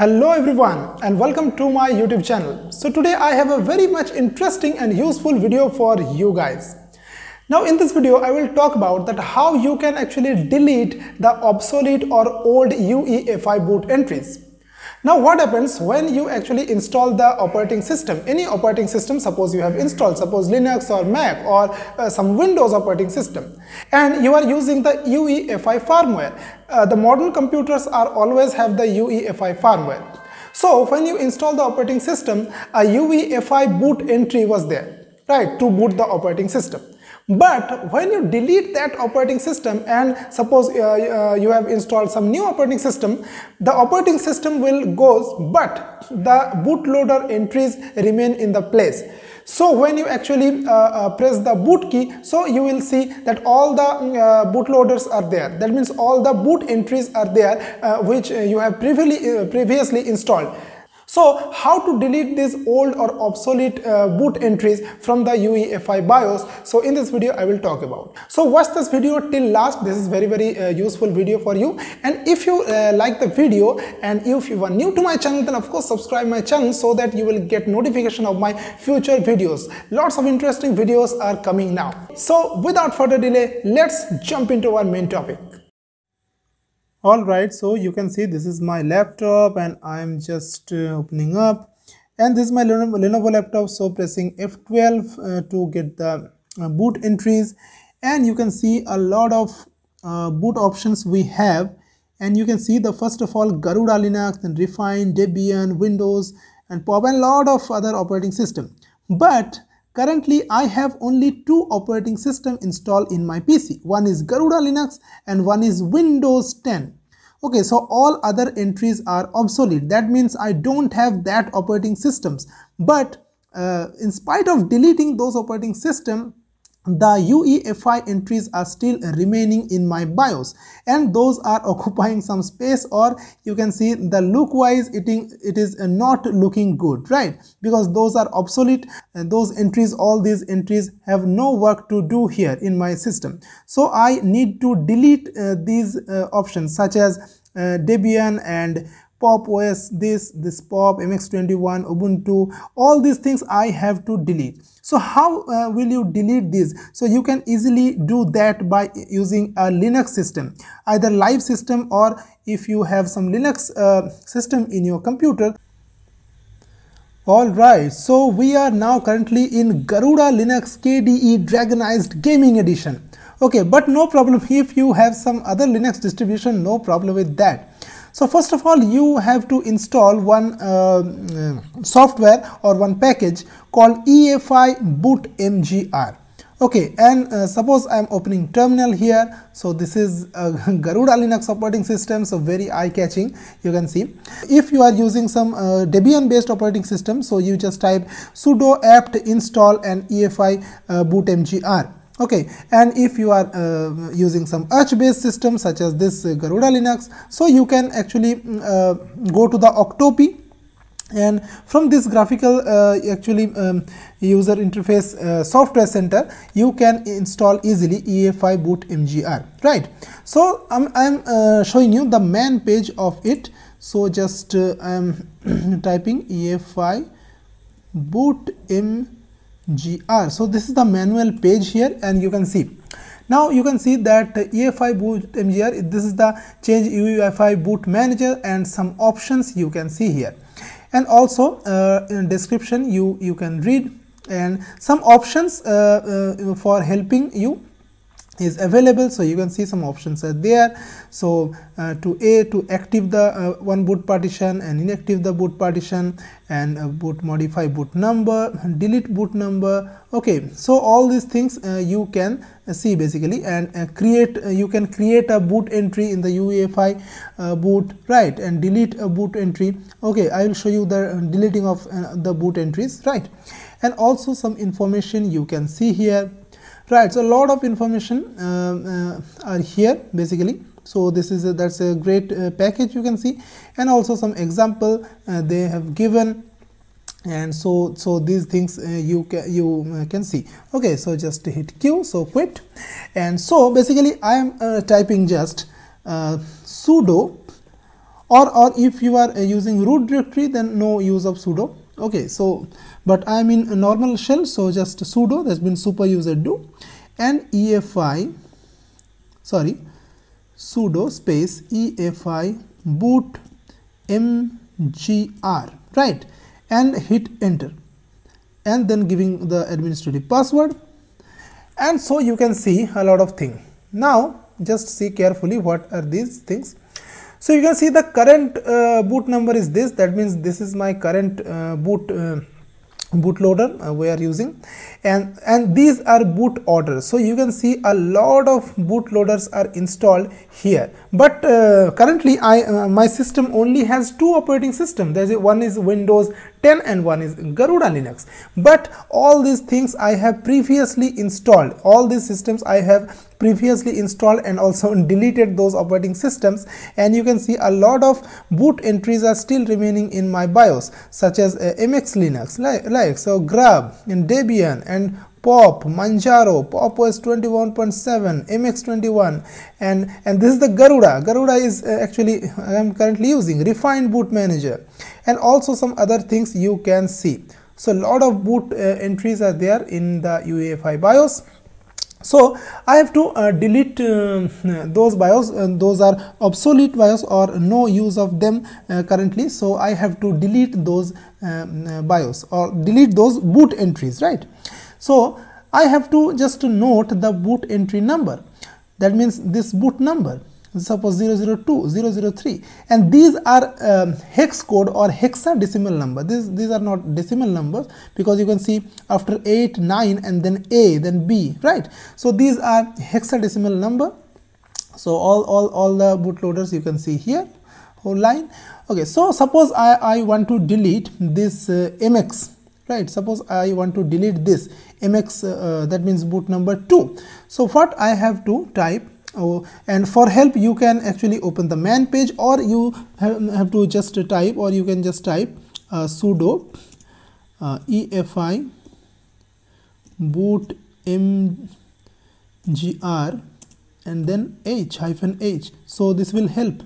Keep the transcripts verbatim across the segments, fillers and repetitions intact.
Hello everyone and welcome to my YouTube channel. So today I have a very much interesting and useful video for you guys. Now in this video I will talk about that how you can actually delete the obsolete or old U E F I boot entries. Now what happens when you actually install the operating system, any operating system, suppose you have installed, suppose Linux or Mac or uh, some Windows operating system, and you are using the U E F I firmware. Uh, the modern computers are always have the U E F I firmware. So when you install the operating system, a U E F I boot entry was there, right, to boot the operating system. But when you delete that operating system and suppose uh, uh, you have installed some new operating system, the operating system will goes, but the bootloader entries remain in the place. So when you actually uh, uh, press the boot key, so you will see that all the uh, bootloaders are there. That means all the boot entries are there uh, which you have previously, uh, previously installed. So how to delete these old or obsolete uh, boot entries from the U E F I BIOS? So in this video I will talk about. So watch this video till last. This is very very uh, useful video for you. And if you uh, like the video and if you are new to my channel, then of course subscribe my channel so that you will get notification of my future videos. Lots of interesting videos are coming now. So without further delay, let's jump into our main topic. Alright, so you can see this is my laptop and I'm just uh, opening up, and this is my Lenovo laptop. So pressing F twelve uh, to get the uh, boot entries, and you can see a lot of uh, boot options we have, and you can see the first of all Garuda Linux and Refine, Debian, Windows and Pop and lot of other operating system. But currently I have only two operating system installed in my P C. One is Garuda Linux and one is Windows ten. Okay, so all other entries are obsolete. That means I don't have that operating systems. But uh, in spite of deleting those operating system, the U E F I entries are still remaining in my BIOS, and those are occupying some space, or you can see the look wise eating it is not looking good, right? Because those are obsolete, and those entries, all these entries have no work to do here in my system. So I need to delete uh, these uh, options such as uh, Debian and Pop O S, this, this Pop, M X twenty-one, Ubuntu, all these things I have to delete. So how uh, will you delete these? So you can easily do that by using a Linux system, either live system, or if you have some Linux uh, system in your computer. Alright, so we are now currently in Garuda Linux K D E Dragonized Gaming Edition. Okay, but no problem if you have some other Linux distribution, no problem with that. So first of all, you have to install one uh, software or one package called E F I boot M G R. Okay, and uh, suppose I am opening terminal here. So this is uh, Garuda Linux operating system, so very eye-catching, you can see. If you are using some uh, Debian based operating system, so you just type sudo apt install and E F I boot M G R. Okay, and if you are uh, using some Arch based system such as this uh, Garuda Linux, so you can actually uh, go to the Octopi, and from this graphical uh, actually um, user interface uh, software center, you can install easily E F I boot M G R, right? So I'm, I'm uh, showing you the man page of it. So just uh, I'm typing E F I boot M G R. So this is the manual page here, and you can see now you can see that E F I boot M G R, this is the change U E F I boot manager and some options you can see here, and also uh, in description you you can read, and some options uh, uh, for helping you is available. So you can see some options are there. So uh, to a to active the uh, one boot partition and inactive the boot partition, and uh, boot modify boot number and delete boot number. Okay, so all these things uh, you can uh, see basically, and uh, create uh, you can create a boot entry in the U E F I uh, boot, right, and delete a boot entry. Okay, I will show you the deleting of uh, the boot entries, right, and also some information you can see here. Right, so a lot of information uh, uh, are here basically. So this is a, that's a great uh, package you can see, and also some example uh, they have given, and so so these things uh, you ca you uh, can see. Okay, so just hit Q, so quit, and so basically I am uh, typing just uh, sudo or or if you are using root directory, then no use of sudo. Okay, so but I am in a normal shell, so just sudo, that's been super user do, and E F I, sorry, sudo space E F I boot M G R, right, and hit enter, and then giving the administrative password. And so you can see a lot of things. Now just see carefully what are these things. So you can see the current uh, boot number is this, that means this is my current uh, boot uh, bootloader uh, we are using, and and these are boot orders. So you can see a lot of bootloaders are installed here, but uh, currently I uh, my system only has two operating system. There's a, one is Windows ten and one is Garuda Linux, but all these things I have previously installed, all these systems I have previously installed and also deleted those operating systems. And you can see a lot of boot entries are still remaining in my BIOS, such as uh, M X Linux, like, like so GRUB and Debian and Pop, Manjaro, Pop O S twenty-one point seven, M X twenty-one, and and this is the Garuda. Garuda is uh, actually I am currently using Refined Boot Manager, and also some other things you can see. So lot of boot uh, entries are there in the U E F I BIOS. So I have to uh, delete uh, those BIOS, uh, those are obsolete BIOS or no use of them uh, currently. So I have to delete those um, BIOS or delete those boot entries, right? So I have to just note the boot entry number, that means this boot number, suppose zero zero two, zero zero three, and these are um, hex code or hexadecimal number. This, these are not decimal numbers, because you can see after eight, nine and then A, then B, right? So these are hexadecimal number. So all, all, all the bootloaders you can see here, whole line. Okay, so suppose I, I want to delete this uh, M X, right? Suppose I want to delete this M X, uh, that means boot number two. So what I have to type, Oh, and for help you can actually open the man page, or you have, have to just type, or you can just type uh, sudo uh, E F I boot M G R and then H hyphen H. So this will help.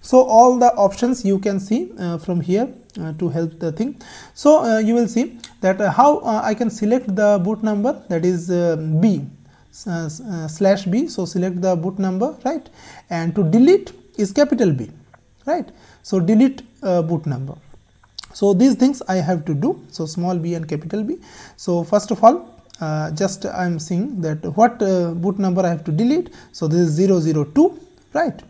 So all the options you can see uh, from here uh, to help the thing. So uh, you will see that uh, how uh, I can select the boot number, that is uh, B. Uh, uh, slash B. So select the boot number, right, and to delete is capital B, right? So delete uh, boot number. So these things I have to do, so small b and capital B. So first of all, uh, just I am seeing that what uh, boot number I have to delete. So this is zero zero two, right?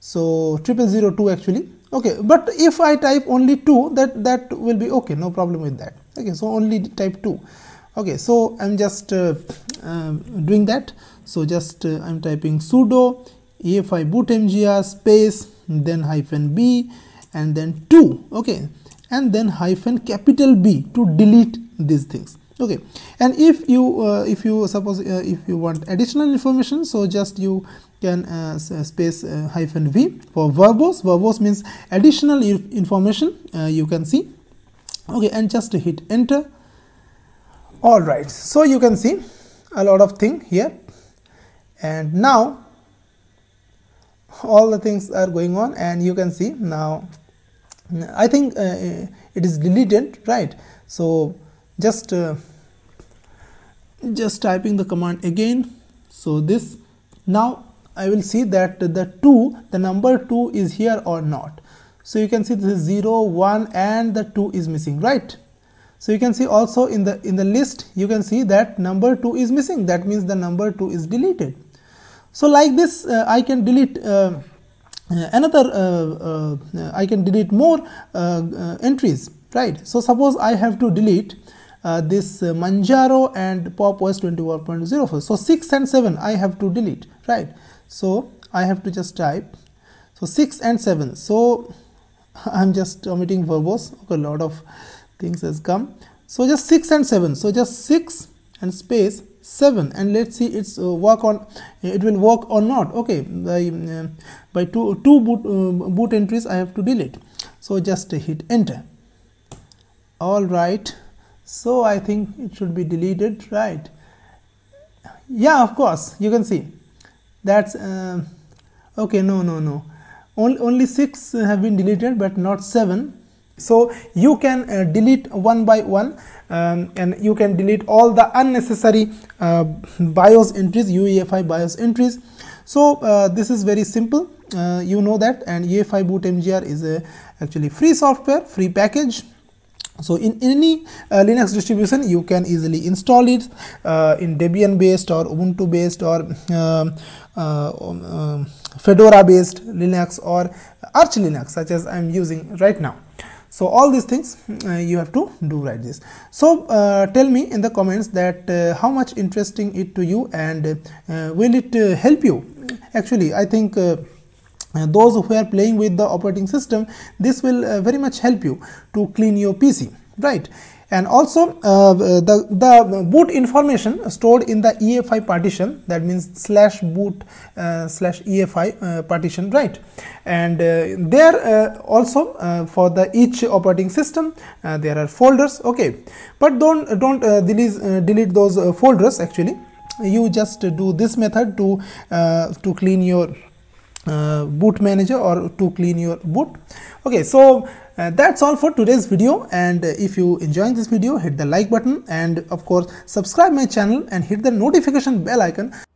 So triple zero two actually. Okay, but if I type only two, that that will be okay, no problem with that. Okay, so only type two. Okay, so I'm just uh, uh, doing that. So just uh, I'm typing sudo E F I boot mgr space then hyphen B and then two, okay, and then hyphen capital B to delete these things. Okay, and if you uh, if you suppose uh, if you want additional information, so just you can uh, space uh, hyphen V for verbose. Verbose means additional information, uh, you can see. Okay, and just hit enter. All right, so you can see a lot of thing here, and now all the things are going on, and you can see now I think uh, it is deleted, right? So just uh, just typing the command again. So this, now I will see that the two, the number two is here or not. So you can see this is zero, one and the two is missing, right? So you can see also in the in the list you can see that number two is missing, that means the number two is deleted. So like this uh, I can delete uh, another uh, uh, I can delete more uh, uh, entries, right? So suppose I have to delete uh, this uh, Manjaro and Pop O S twenty-one point zero four, so six and seven I have to delete, right? So I have to just type, so six and seven. So I'm just omitting verbose, okay, a lot of things has come. So just six and seven, so just six and space seven, and let's see it's uh, work on it will work or not. Okay, by, uh, by two two boot uh, boot entries I have to delete. So just hit enter. All right, so I think it should be deleted, right? Yeah, of course, you can see that's uh, okay. No no no only, only six have been deleted but not seven. So you can uh, delete one by one, um, and you can delete all the unnecessary uh, BIOS entries, U E F I BIOS entries. So uh, this is very simple, uh, you know that. And efibootmgr is a actually free software, free package. So in any uh, Linux distribution you can easily install it, uh, in Debian based or Ubuntu based or uh, uh, uh, Fedora based Linux or Arch Linux, such as I am using right now. So all these things uh, you have to do like this. So uh, tell me in the comments that uh, how much interesting it to you, and uh, will it uh, help you? Actually I think uh, those who are playing with the operating system, this will uh, very much help you to clean your P C, right? And also uh, the, the boot information stored in the E F I partition, that means slash boot uh, slash E F I uh, partition, right? And uh, there uh, also uh, for the each operating system uh, there are folders, okay? But don't don't uh, delete uh, delete those uh, folders. Actually you just do this method to uh, to clean your Uh, boot manager or to clean your boot. Okay, so uh, that's all for today's video, and uh, if you enjoyed this video, hit the like button and of course subscribe my channel and hit the notification bell icon